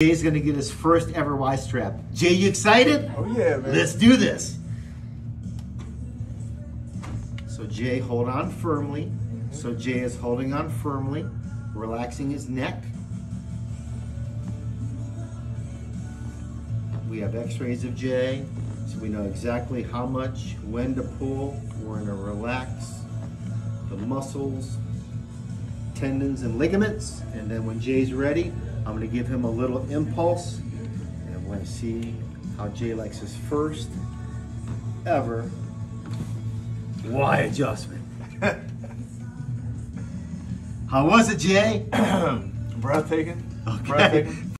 Jay's gonna get his first ever Y-Strap. Jay, you excited? Oh yeah, man. Let's do this. So Jay, hold on firmly. So Jay is holding on firmly, relaxing his neck. We have x-rays of Jay, so we know exactly how much, when to pull. We're gonna relax the muscles, tendons, and ligaments. And then when Jay's ready, I'm gonna give him a little impulse, and I'm gonna see how Jay likes his first ever Y adjustment. How was it, Jay? Breathtaking. Okay. Breathtaking.